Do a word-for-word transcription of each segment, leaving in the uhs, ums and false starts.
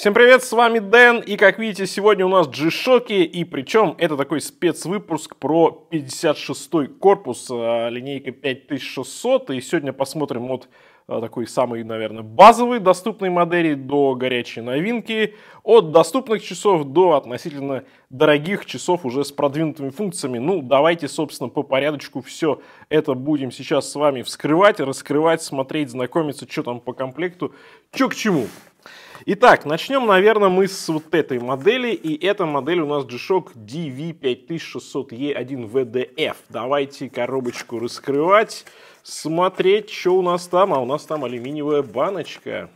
Всем привет, с вами Дэн, и как видите, сегодня у нас G-Shock, и причем это такой спецвыпуск про пятьдесят шестой корпус, линейка пять тысяч шестьсот, и сегодня посмотрим от такой самой, наверное, базовой доступной модели до горячей новинки, от доступных часов до относительно дорогих часов уже с продвинутыми функциями. Ну, давайте, собственно, по порядочку все это будем сейчас с вами вскрывать, раскрывать, смотреть, знакомиться, что там по комплекту, что к чему. Итак, начнем, наверное, мы с вот этой модели, и эта модель у нас G-Shock D W пять тысяч шестьсот E один V D F. Давайте коробочку раскрывать, смотреть, что у нас там, а у нас там алюминиевая баночка.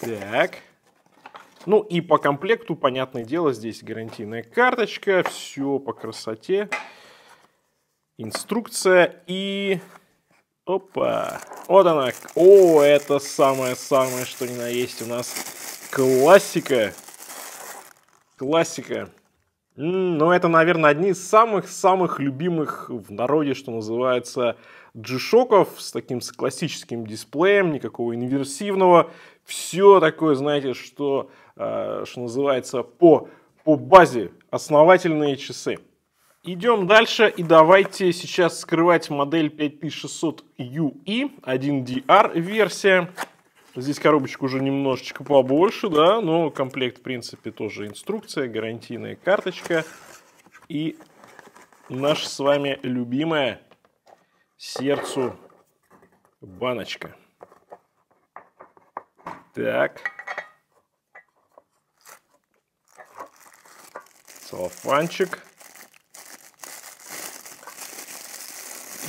Так, ну и по комплекту, понятное дело, здесь гарантийная карточка, все по красоте, инструкция и... Опа, вот она, о, это самое-самое, что ни на есть у нас классика, классика, но это, наверное, одни из самых-самых любимых в народе, что называется, G-Shock'ов, с таким с классическим дисплеем, никакого инверсивного, все такое, знаете, что, э, что называется, по, по базе, основательные часы. Идем дальше, и давайте сейчас скрывать модель пять тысяч шестьсот U E один D R версия. Здесь коробочка уже немножечко побольше, да, но комплект, в принципе, тоже инструкция, гарантийная карточка. И наша с вами любимая сердцу баночка. Так. Целлофанчик.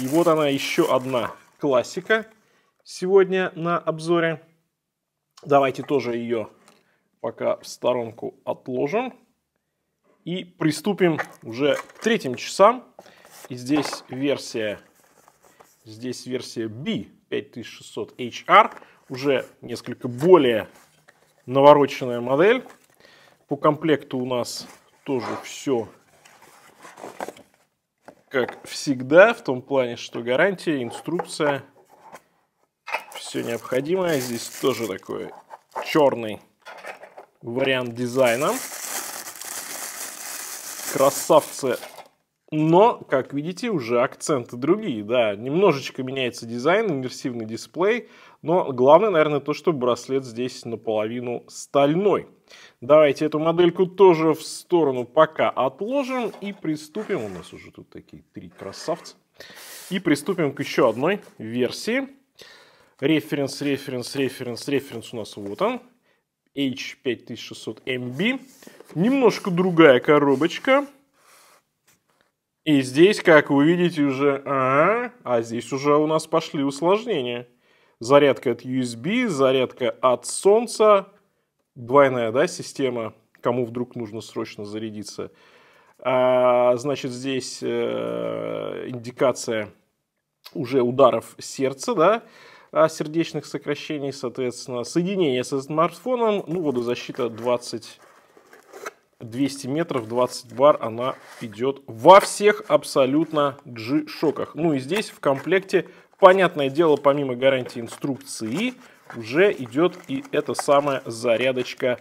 И вот она, еще одна классика сегодня на обзоре. Давайте тоже ее пока в сторонку отложим. И приступим уже к третьим часам. И здесь версия, здесь версия B пять тысяч шестьсот H R. Уже несколько более навороченная модель. По комплекту у нас тоже все... Как всегда, в том плане, что гарантия, инструкция, все необходимое. Здесь тоже такой черный вариант дизайна. Красавцы. Но, как видите, уже акценты другие. Да, немножечко меняется дизайн, инверсивный дисплей. Но главное, наверное, то, что браслет здесь наполовину стальной. Давайте эту модельку тоже в сторону пока отложим и приступим. У нас уже тут такие три красавца. И приступим к еще одной версии. Референс, референс, референс, референс у нас вот он. H пять тысяч шестьсот M B. Немножко другая коробочка. И здесь, как вы видите, уже... А, -а, а здесь уже у нас пошли усложнения. Зарядка от U S B, зарядка от солнца. Двойная, да, система, кому вдруг нужно срочно зарядиться. А, значит, здесь э, индикация уже ударов сердца, да, сердечных сокращений, соответственно. Соединение со смартфоном, ну, водозащита двадцать, двести метров, двадцать бар, она идет во всех абсолютно G-Shock'ах. Ну и здесь в комплекте, понятное дело, помимо гарантии инструкции, уже идет и эта самая зарядочка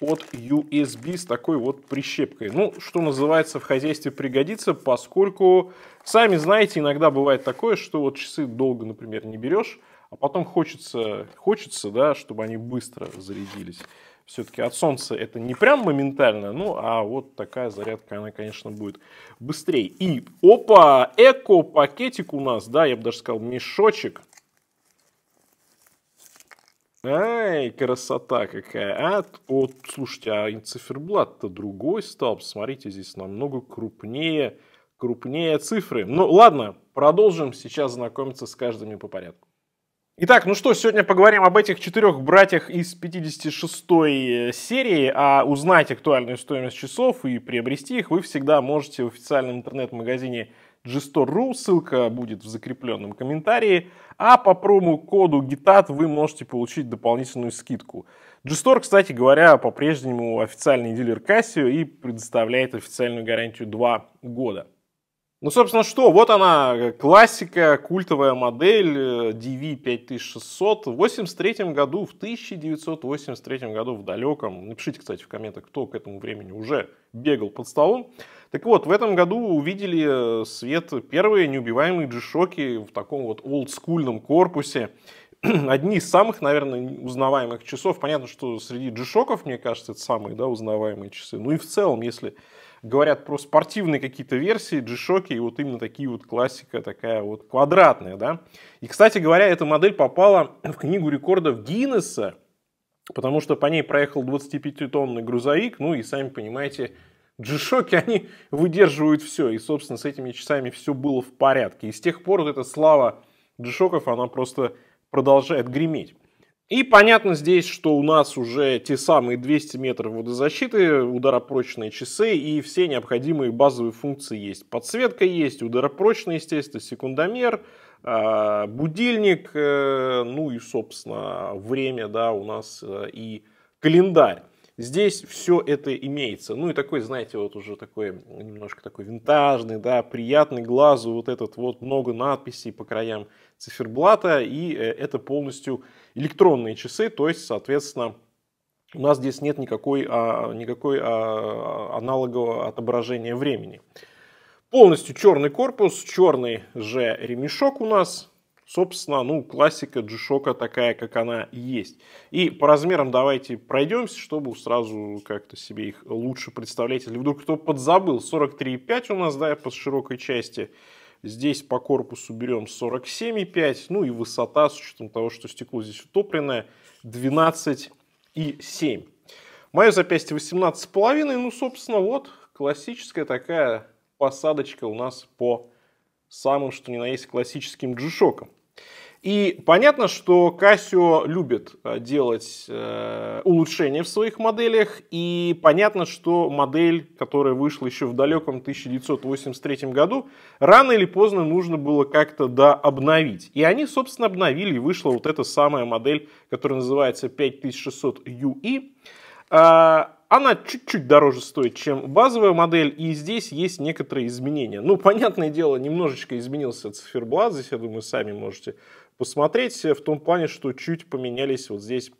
от U S B с такой вот прищепкой. Ну, что называется, в хозяйстве пригодится, поскольку, сами знаете, иногда бывает такое, что вот часы долго, например, не берешь, а потом хочется, хочется, да, чтобы они быстро зарядились. Все-таки от солнца это не прям моментально, ну, а вот такая зарядка, она, конечно, будет быстрее. И, опа, эко-пакетик у нас, да, я бы даже сказал, мешочек. Ай, красота какая. А, вот, слушайте, а циферблат-то другой стал. Посмотрите, здесь намного крупнее, крупнее цифры. Ну, ладно, продолжим сейчас знакомиться с каждыми по порядку. Итак, ну что, сегодня поговорим об этих четырех братьях из пятидесяти шестой серии. А узнать актуальную стоимость часов и приобрести их вы всегда можете в официальном интернет-магазине G-Store.ru, ссылка будет в закрепленном комментарии, а по промокоду G T A T вы можете получить дополнительную скидку. G-Store, кстати говоря, по-прежнему официальный дилер Casio и предоставляет официальную гарантию два года. Ну, собственно, что? Вот она, классика, культовая модель ди ви пять тысяч шестьсот в восемьдесят третьем году, в тысяча девятьсот восемьдесят третьем году, в далеком. Напишите, кстати, в комментах, кто к этому времени уже бегал под столом. Так вот, в этом году увидели свет первые неубиваемые G-Shock'и в таком вот олдскульном корпусе. Одни из самых, наверное, узнаваемых часов. Понятно, что среди G-Shock'ов, мне кажется, это самые, да, узнаваемые часы. Ну и в целом, если говорят про спортивные какие-то версии, G-Shock'и, и вот именно такие вот классика, такая вот квадратная, да. И, кстати говоря, эта модель попала в книгу рекордов Гиннесса, потому что по ней проехал двадцатипятитонный грузовик, ну и, сами понимаете, G-Shock'и, они выдерживают все, и, собственно, с этими часами все было в порядке. И с тех пор вот эта слава G-Shock'ов, она просто продолжает греметь. И понятно здесь, что у нас уже те самые двести метров водозащиты, ударопрочные часы и все необходимые базовые функции есть. Подсветка есть, ударопрочный, естественно, секундомер, будильник, ну и, собственно, время, да, у нас и календарь. Здесь все это имеется. Ну и такой, знаете, вот уже такой, немножко такой винтажный, да, приятный глазу вот этот вот, много надписей по краям циферблата. И это полностью электронные часы, то есть, соответственно, у нас здесь нет никакой, а, никакой а, аналогового отображения времени. Полностью черный корпус, черный же ремешок у нас. Собственно, ну, классика G-Shock'а такая, как она есть. И по размерам давайте пройдемся, чтобы сразу как-то себе их лучше представлять. Если вдруг кто подзабыл, сорок три и пять у нас, да, по широкой части. Здесь по корпусу берем сорок семь и пять. Ну и высота, с учетом того, что стекло здесь утопленное, двенадцать и семь. Мое запястье восемнадцать и пять. Ну, собственно, вот классическая такая посадочка у нас по самым, что ни на есть, классическим G-Shock'ом. И понятно, что Casio любит делать э, улучшения в своих моделях. И понятно, что модель, которая вышла еще в далеком тысяча девятьсот восемьдесят третьем году, рано или поздно нужно было как-то дообновить. И они, собственно, обновили, и вышла вот эта самая модель, которая называется пять тысяч шестьсот ю и. Э, Она чуть-чуть дороже стоит, чем базовая модель, и здесь есть некоторые изменения. Ну, понятное дело, немножечко изменился циферблат, здесь, я думаю, сами можете посмотреть, в том плане, что чуть поменялись вот здесь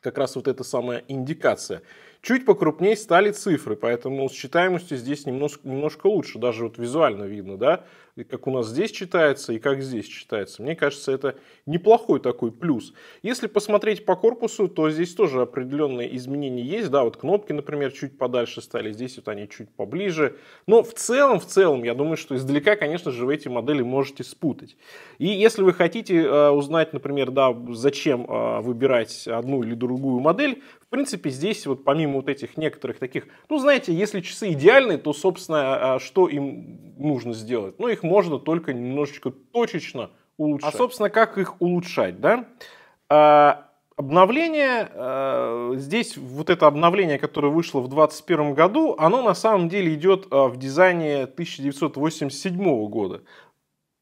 как раз вот эта самая индикация. Чуть покрупнее стали цифры, поэтому с читаемостью здесь немножко, немножко лучше, даже вот визуально видно, да, как у нас здесь читается и как здесь читается. Мне кажется, это неплохой такой плюс. Если посмотреть по корпусу, то здесь тоже определенные изменения есть. Да, вот кнопки, например, чуть подальше стали, здесь вот они чуть поближе. Но в целом, в целом, я думаю, что издалека, конечно же, вы эти модели можете спутать. И если вы хотите э, узнать, например, да, зачем э, выбирать одну или другую модель, в принципе, здесь вот помимо вот этих некоторых таких, ну, знаете, если часы идеальные, то, собственно, э, что им нужно сделать? Ну, их можно только немножечко точечно улучшать. А, собственно, как их улучшать, да? А, обновление, а, здесь вот это обновление, которое вышло в двадцать первом году, оно на самом деле идет в дизайне тысяча девятьсот восемьдесят седьмого года.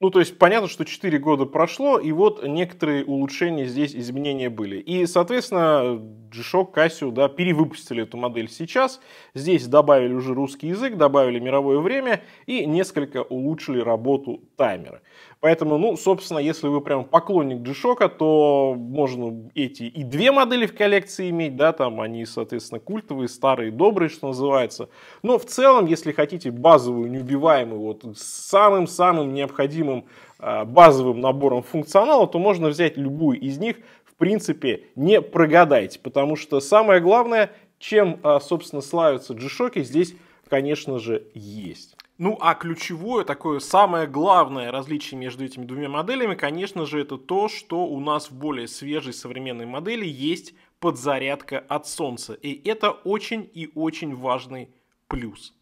Ну, то есть, понятно, что четыре года прошло, и вот некоторые улучшения здесь, изменения были. И, соответственно, G-Shock, Casio, да, перевыпустили эту модель сейчас. Здесь добавили уже русский язык, добавили мировое время и несколько улучшили работу таймера. Поэтому, ну, собственно, если вы прям поклонник G-Shock'а, то можно эти и две модели в коллекции иметь, да, там они, соответственно, культовые, старые, добрые, что называется. Но в целом, если хотите базовую, неубиваемую, вот с самым-самым необходимым базовым набором функционала, то можно взять любую из них, в принципе, не прогадайте, потому что самое главное, чем, собственно, славятся G-Shock'и, здесь, конечно же, есть. Ну, а ключевое, такое самое главное различие между этими двумя моделями, конечно же, это то, что у нас в более свежей современной модели есть подзарядка от солнца, и это очень и очень важный плюс.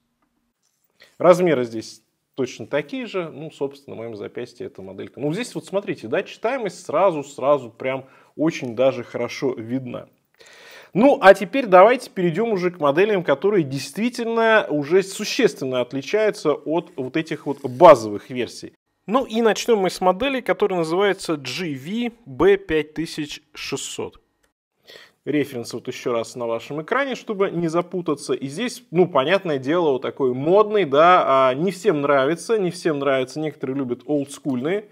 Размеры здесь точно такие же, ну, собственно, на моем запястье эта моделька. Ну, здесь вот смотрите, да, читаемость сразу-сразу прям очень даже хорошо видна. Ну, а теперь давайте перейдем уже к моделям, которые действительно уже существенно отличаются от вот этих вот базовых версий. Ну, и начнем мы с модели, которая называется джи ви би пять тысяч шестьсот. референс вот еще раз на вашем экране, чтобы не запутаться. И здесь, ну, понятное дело, вот такой модный, да, а не всем нравится, не всем нравится. Некоторые любят олдскульный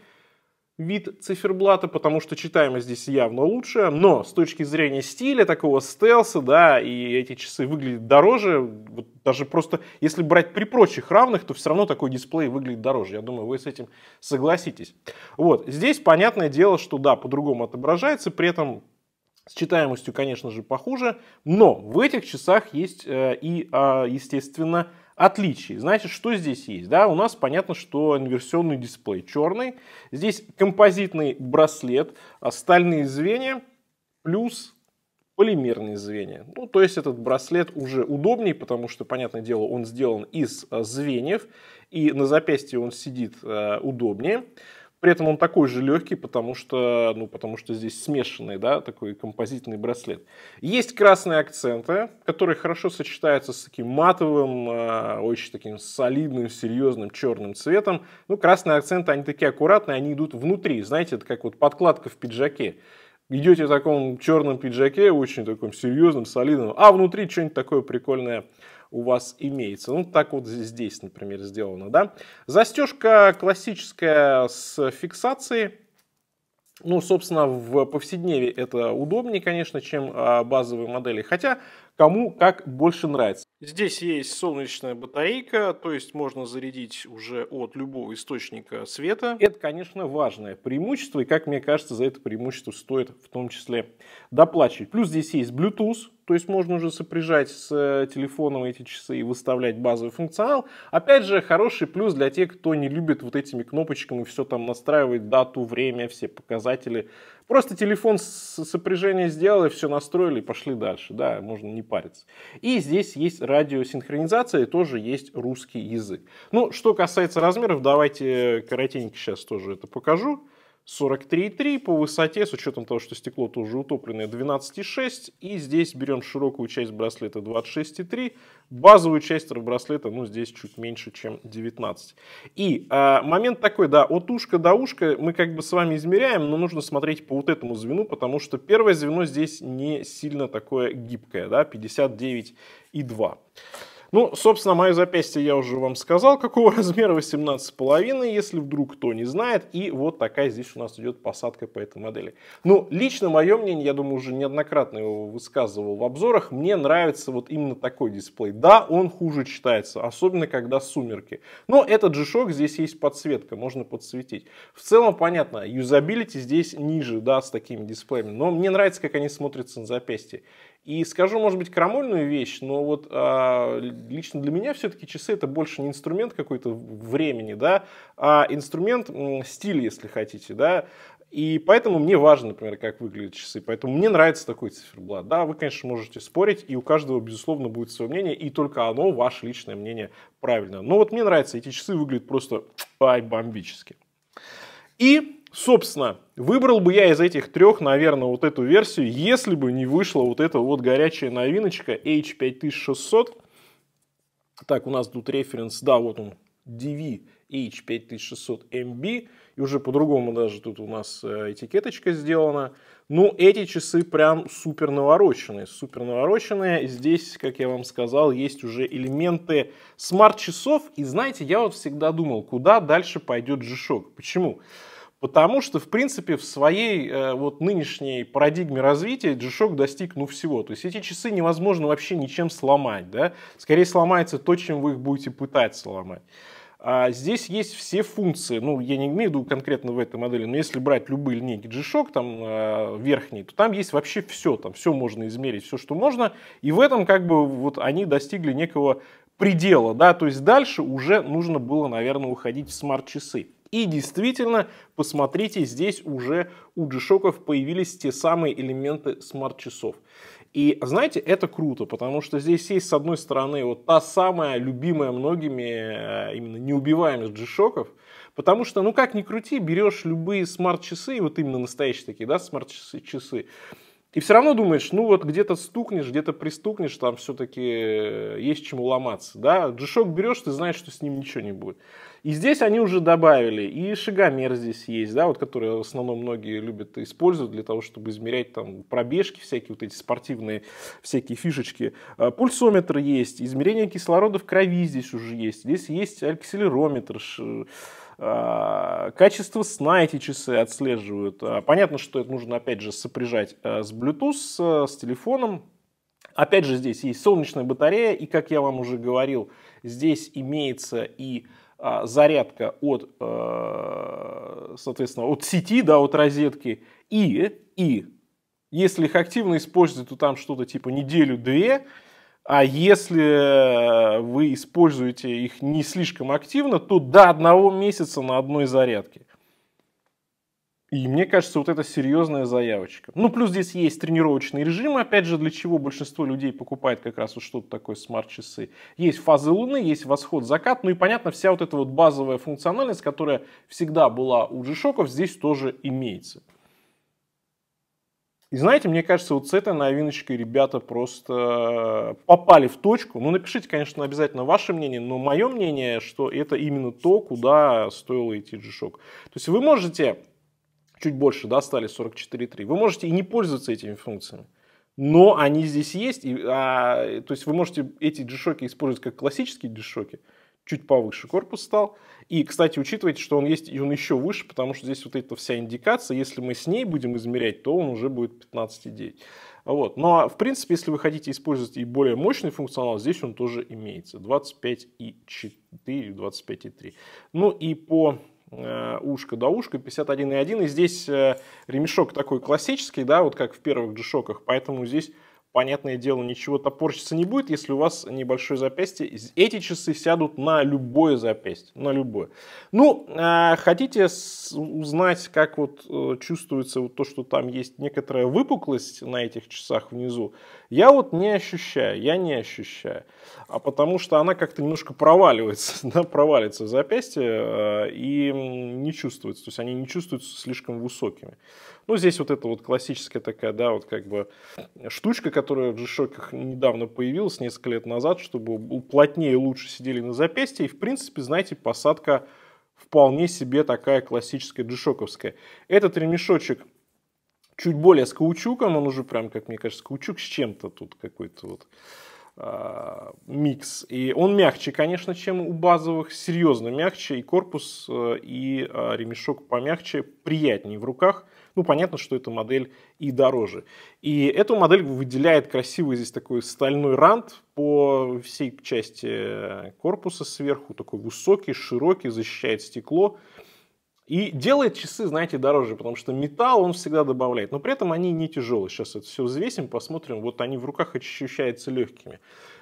вид циферблата, потому что читаемость здесь явно лучше. Но с точки зрения стиля, такого стелса, да, и эти часы выглядят дороже. Вот даже просто, если брать при прочих равных, то все равно такой дисплей выглядит дороже. Я думаю, вы с этим согласитесь. Вот, здесь понятное дело, что, да, по-другому отображается, при этом... С читаемостью, конечно же, похуже, но в этих часах есть э, и, э, естественно, отличия. Значит, что здесь есть? Да, у нас понятно, что инверсионный дисплей черный, здесь композитный браслет, стальные звенья плюс полимерные звенья. Ну, то есть этот браслет уже удобнее, потому что, понятное дело, он сделан из э, звеньев, и на запястье он сидит э, удобнее. При этом он такой же легкий, потому что, ну, потому что здесь смешанный, да, такой композитный браслет. Есть красные акценты, которые хорошо сочетаются с таким матовым, э, очень таким солидным, серьезным черным цветом. Ну, красные акценты, они такие аккуратные, они идут внутри. Знаете, это как вот подкладка в пиджаке. Идете в таком черном пиджаке, очень таком серьезном, солидном, а внутри что-нибудь такое прикольное у вас имеется. Ну, так вот здесь, например, сделано, да. Застежка классическая с фиксацией. Ну, собственно, в повседневе это удобнее, конечно, чем базовые модели. Хотя, кому как больше нравится. Здесь есть солнечная батарейка, то есть можно зарядить уже от любого источника света. Это, конечно, важное преимущество, и, как мне кажется, за это преимущество стоит в том числе доплачивать. Плюс здесь есть Bluetooth, то есть можно уже сопряжать с телефоном эти часы и выставлять базовый функционал. Опять же, хороший плюс для тех, кто не любит вот этими кнопочками все там настраивать, дату, время, все показатели. Просто телефон сопряжение сделал, все настроили и пошли дальше, да, можно не париться. И здесь есть радиосинхронизация, тоже есть русский язык. Ну, что касается размеров, давайте коротенько сейчас тоже это покажу. сорок три и три по высоте, с учетом того, что стекло тоже утопленное, двенадцать и шесть. И здесь берем широкую часть браслета двадцать шесть и три. Базовую часть браслета, ну, здесь чуть меньше, чем девятнадцать. И а, момент такой, да, от ушка до ушка мы как бы с вами измеряем, но нужно смотреть по вот этому звену, потому что первое звено здесь не сильно такое гибкое, да, пятьдесят девять и два. Ну, собственно, мое запястье я уже вам сказал, какого размера, восемнадцать и пять, если вдруг кто не знает. И вот такая здесь у нас идет посадка по этой модели. Ну, лично мое мнение, я думаю, уже неоднократно его высказывал в обзорах, мне нравится вот именно такой дисплей. Да, он хуже читается, особенно когда сумерки. Но этот G-Shock, здесь есть подсветка, можно подсветить. В целом, понятно, юзабилити здесь ниже, да, с такими дисплеями. Но мне нравится, как они смотрятся на запястье. И скажу, может быть, крамольную вещь, но вот а, лично для меня все-таки часы это больше не инструмент какой-то времени, да, а инструмент стиля, если хотите, да. И поэтому мне важно, например, как выглядят часы. Поэтому мне нравится такой циферблат. Да, вы, конечно, можете спорить, и у каждого, безусловно, будет свое мнение, и только оно, ваше личное мнение, правильно. Но вот мне нравится, эти часы выглядят просто ай, бомбически. И... Собственно, выбрал бы я из этих трех, наверное, вот эту версию, если бы не вышла вот эта вот горячая новиночка H пять тысяч шестьсот. Так, у нас тут референс, да, вот он, D W H пять тысяч шестьсот M B. И уже по-другому даже тут у нас этикеточка сделана. Ну, эти часы прям супер навороченные. Супер навороченные. Здесь, как я вам сказал, есть уже элементы смарт-часов. И знаете, я вот всегда думал, куда дальше пойдет G-Shock. Почему? Потому что, в принципе, в своей э, вот нынешней парадигме развития G-Shock достиг, ну, всего. То есть эти часы невозможно вообще ничем сломать, да? Скорее сломается то, чем вы их будете пытаться сломать. А здесь есть все функции. Ну, я не имею в виду конкретно в этой модели, но если брать любые линейки G-Shock, там, э, верхние, то там есть вообще все. Там все можно измерить, все, что можно. И в этом, как бы, вот они достигли некого предела, да? То есть дальше уже нужно было, наверное, уходить в смарт-часы. И действительно, посмотрите, здесь уже у G-Shock'ов появились те самые элементы смарт-часов. И, знаете, это круто, потому что здесь есть, с одной стороны, вот та самая любимая многими именно неубиваемость G-Shock'ов, потому что, ну как ни крути, берешь любые смарт-часы, вот именно настоящие такие, да, смарт-часы, И все равно думаешь, ну вот где-то стукнешь, где-то пристукнешь, там все-таки есть чему ломаться. Да? G-Shock берешь, ты знаешь, что с ним ничего не будет. И здесь они уже добавили, и шагомер здесь есть, да, вот, который в основном многие любят использовать для того, чтобы измерять там пробежки всякие, вот эти спортивные всякие фишечки. Пульсометр есть, измерение кислорода в крови здесь уже есть, здесь есть акселерометр, качество сна эти часы отслеживают. Понятно, что это нужно, опять же, сопряжать с Bluetooth, с телефоном. Опять же, здесь есть солнечная батарея, и, как я вам уже говорил, здесь имеется и зарядка от, соответственно, от сети, да, от розетки, и, и если их активно использовать, то там что-то типа неделю-две, а если вы используете их не слишком активно, то до одного месяца на одной зарядке. И мне кажется, вот это серьезная заявочка. Ну, плюс здесь есть тренировочный режим, опять же, для чего большинство людей покупает как раз вот что-то такое, смарт-часы. Есть фазы луны, есть восход, закат, ну и, понятно, вся вот эта вот базовая функциональность, которая всегда была у G-Shock'ов, здесь тоже имеется. И знаете, мне кажется, вот с этой новиночкой ребята просто попали в точку. Ну, напишите, конечно, обязательно ваше мнение, но мое мнение, что это именно то, куда стоило идти G-Shock. То есть вы можете... Чуть больше, да, стали сорок четыре и три. Вы можете и не пользоваться этими функциями, но они здесь есть. И, а, то есть вы можете эти G-Shock'и использовать как классические G-Shock'и. Чуть повыше корпус стал. И, кстати, учитывайте, что он есть и он еще выше, потому что здесь вот эта вся индикация. Если мы с ней будем измерять, то он уже будет пятнадцать и девять. Вот. Но, в принципе, если вы хотите использовать и более мощный функционал, здесь он тоже имеется. двадцать пять и четыре, двадцать пять и три. Ну и по... ушко до ушка, пятьдесят один и один, и здесь ремешок такой классический, да, вот как в первых G-Shock'ах, поэтому здесь, понятное дело, ничего топорщиться не будет, если у вас небольшое запястье. Эти часы сядут на любое запястье, на любое. Ну, хотите узнать, как вот чувствуется вот то, что там есть некоторая выпуклость на этих часах внизу, я вот не ощущаю, я не ощущаю, а потому что она как-то немножко проваливается, да, провалится в запястье и не чувствуется, то есть они не чувствуются слишком высокими. Ну, здесь вот эта вот классическая такая, да, вот как бы штучка, которая в G-Shock'ах недавно появилась, несколько лет назад, чтобы плотнее и лучше сидели на запястье, и, в принципе, знаете, посадка вполне себе такая классическая G-Shock'овская. Этот ремешочек чуть более с каучуком, он уже прям, как мне кажется, каучук с чем-то тут какой-то вот э, микс. И он мягче, конечно, чем у базовых, серьезно мягче, и корпус, и э, ремешок помягче, приятнее в руках. Ну, понятно, что эта модель и дороже. И эту модель выделяет красивый здесь такой стальной рант по всей части корпуса сверху, такой высокий, широкий, защищает стекло. И делает часы, знаете, дороже, потому что металл он всегда добавляет. Но при этом они не тяжелые. Сейчас это все взвесим, посмотрим. Вот они в руках ощущаются легкими.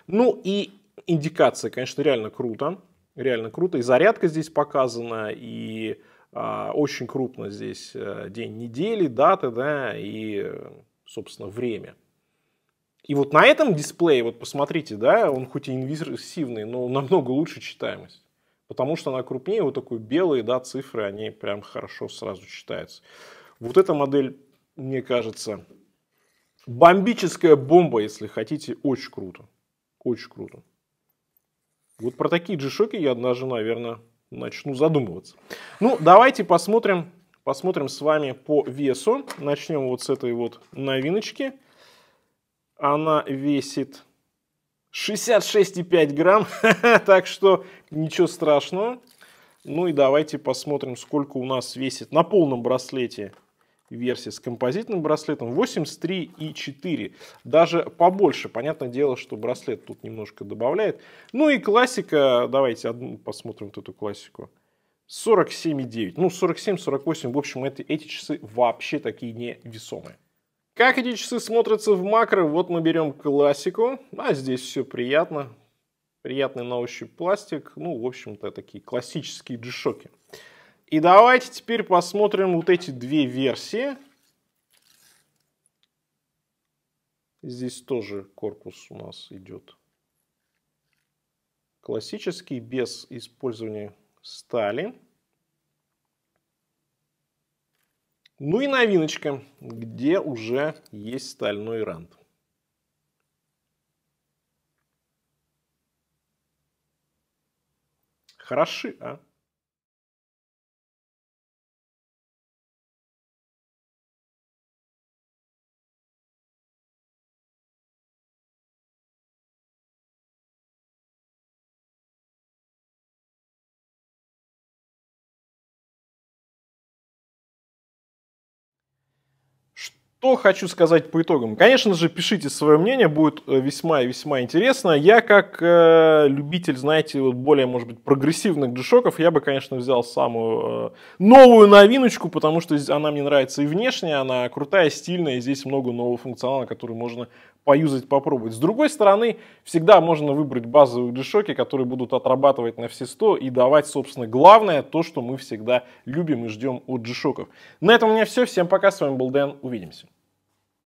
Ну и индикация, конечно, реально круто. Реально круто. И зарядка здесь показана, и а, очень крупно здесь день недели, дата, да, и, собственно, время. И вот на этом дисплее, вот посмотрите, да, он хоть и инверсивный, но намного лучше читаемость. Потому что она крупнее, вот такой белые, да, цифры, они прям хорошо сразу читаются. Вот эта модель, мне кажется, бомбическая бомба, если хотите, очень круто. Очень круто. Вот про такие G-Shock'и я даже, наверное, начну задумываться. Ну, давайте посмотрим, посмотрим с вами по весу. Начнем вот с этой вот новиночки. Она весит... шестьдесят шесть и пять грамм, так что ничего страшного. Ну и давайте посмотрим, сколько у нас весит на полном браслете версия с композитным браслетом. восемьдесят три и четыре, даже побольше. Понятное дело, что браслет тут немножко добавляет. Ну и классика, давайте одну, посмотрим вот эту классику. сорок семь и девять, ну сорок семь, сорок восемь, в общем, это, эти часы вообще такие невесомые. Как эти часы смотрятся в макро? Вот мы берем классику, а здесь все приятно. Приятный на ощупь пластик, ну, в общем-то, такие классические G-Shock'и. И давайте теперь посмотрим вот эти две версии. Здесь тоже корпус у нас идет классический, без использования стали. Ну и новиночка, где уже есть стальной рант. Хороши, а? Что хочу сказать по итогам. Конечно же, пишите свое мнение, будет весьма и весьма интересно. Я как э, любитель, знаете, вот более, может быть, прогрессивных джи-шоков, я бы, конечно, взял самую э, новую новиночку, потому что она мне нравится и внешне, она крутая, стильная, и здесь много нового функционала, который можно поюзать, попробовать. С другой стороны, всегда можно выбрать базовые джи-шоки, которые будут отрабатывать на все сто и давать, собственно, главное, то, что мы всегда любим и ждем от джи-шоков. На этом у меня все. Всем пока, с вами был Дэн, увидимся.